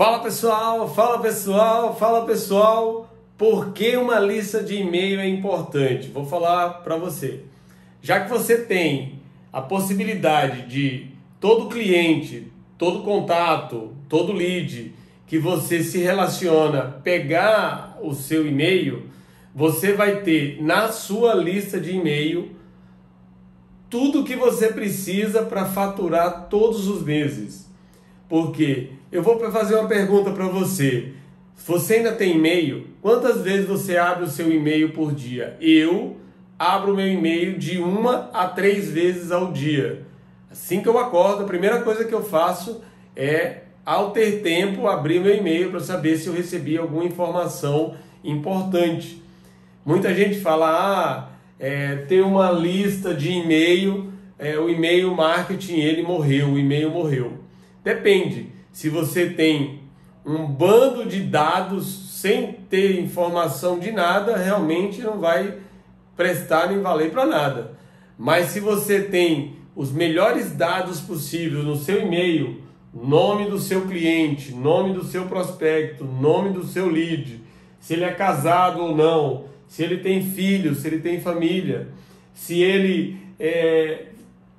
Fala pessoal, por que uma lista de e-mail é importante? Vou falar para você. Já que você tem a possibilidade de todo cliente, todo contato, todo lead que você se relaciona pegar o seu e-mail, você vai ter na sua lista de e-mail tudo que você precisa para faturar todos os meses. Porque eu vou fazer uma pergunta para você. Você ainda tem e-mail? Quantas vezes você abre o seu e-mail por dia? Eu abro meu e-mail de 1 a 3 vezes ao dia. Assim que eu acordo, a primeira coisa que eu faço é, ao ter tempo, abrir meu e-mail para saber se eu recebi alguma informação importante. Muita gente fala, tem uma lista de e-mail, o e-mail marketing, ele morreu, o e-mail morreu. Depende. Se você tem um bando de dados sem ter informação de nada, realmente não vai prestar nem valer para nada. Mas se você tem os melhores dados possíveis no seu e-mail, nome do seu cliente, nome do seu prospecto, nome do seu lead, se ele é casado ou não, se ele tem filhos, se ele tem família, se ele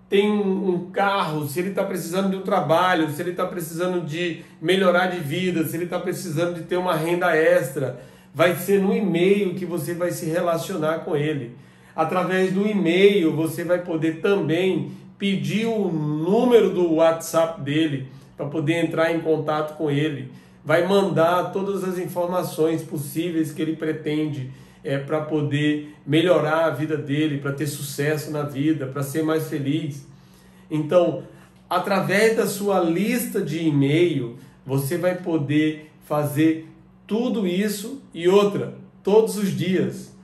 tem um carro, se ele está precisando de um trabalho, se ele está precisando de melhorar de vida, se ele está precisando de ter uma renda extra, vai ser no e-mail que você vai se relacionar com ele. Através do e-mail você vai poder também pedir o número do WhatsApp dele para poder entrar em contato com ele. Vai mandar todas as informações possíveis que ele pretende para poder melhorar a vida dele, para ter sucesso na vida, para ser mais feliz. Então, através da sua lista de e-mail, você vai poder fazer tudo isso e outra, todos os dias.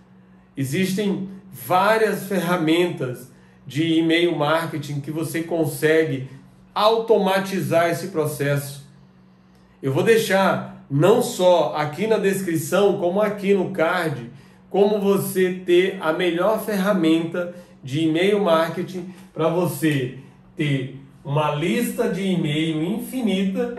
Existem várias ferramentas de e-mail marketing que você consegue automatizar esse processo. Eu vou deixar não só aqui na descrição, como aqui no card, como você ter a melhor ferramenta de e-mail marketing para você ter uma lista de e-mail infinita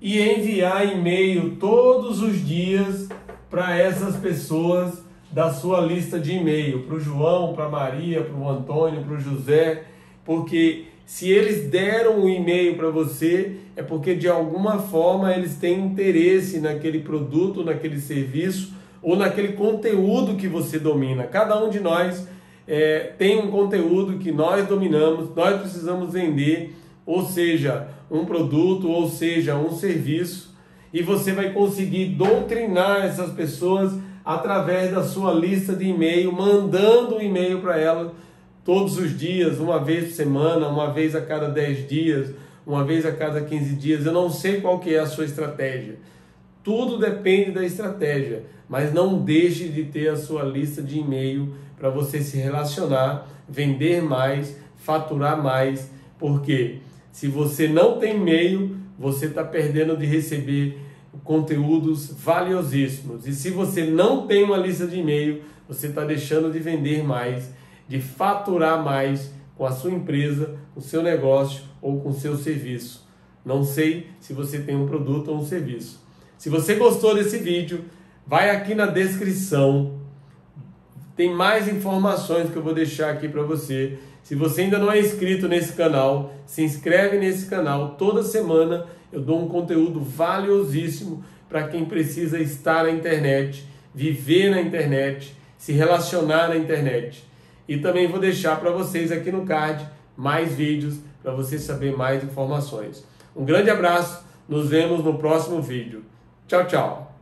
e enviar e-mail todos os dias para essas pessoas da sua lista de e-mail, para o João, para a Maria, para o Antônio, para o José, porque se eles deram um e-mail para você, é porque de alguma forma eles têm interesse naquele produto, naquele serviço, ou naquele conteúdo que você domina. Cada um de nós tem um conteúdo que nós dominamos, nós precisamos vender, ou seja, um produto, ou seja, um serviço, e você vai conseguir doutrinar essas pessoas através da sua lista de e-mail, mandando um e-mail para elas todos os dias, uma vez por semana, uma vez a cada 10 dias, uma vez a cada 15 dias, eu não sei qual que é a sua estratégia. Tudo depende da estratégia, mas não deixe de ter a sua lista de e-mail para você se relacionar, vender mais, faturar mais, porque se você não tem e-mail, você está perdendo de receber conteúdos valiosíssimos. E se você não tem uma lista de e-mail, você está deixando de vender mais, de faturar mais com a sua empresa, o seu negócio ou com o seu serviço. Não sei se você tem um produto ou um serviço. Se você gostou desse vídeo, vai aqui na descrição, tem mais informações que eu vou deixar aqui para você. Se você ainda não é inscrito nesse canal, se inscreve nesse canal. Toda semana eu dou um conteúdo valiosíssimo para quem precisa estar na internet, viver na internet, se relacionar na internet. E também vou deixar para vocês aqui no card mais vídeos para você saber mais informações. Um grande abraço, nos vemos no próximo vídeo. Tchau, tchau!